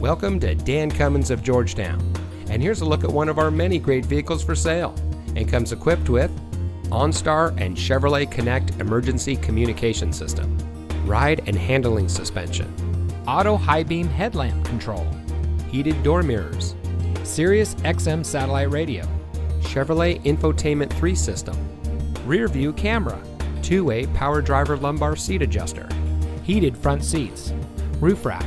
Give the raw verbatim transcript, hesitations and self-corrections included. Welcome to Dan Cummins of Georgetown, and here's a look at one of our many great vehicles for sale, and comes equipped with OnStar and Chevrolet Connect emergency communication system, ride and handling suspension, auto high beam headlamp control, heated door mirrors, Sirius X M satellite radio, Chevrolet infotainment three system, rear view camera, two-way power driver lumbar seat adjuster, heated front seats, roof rack.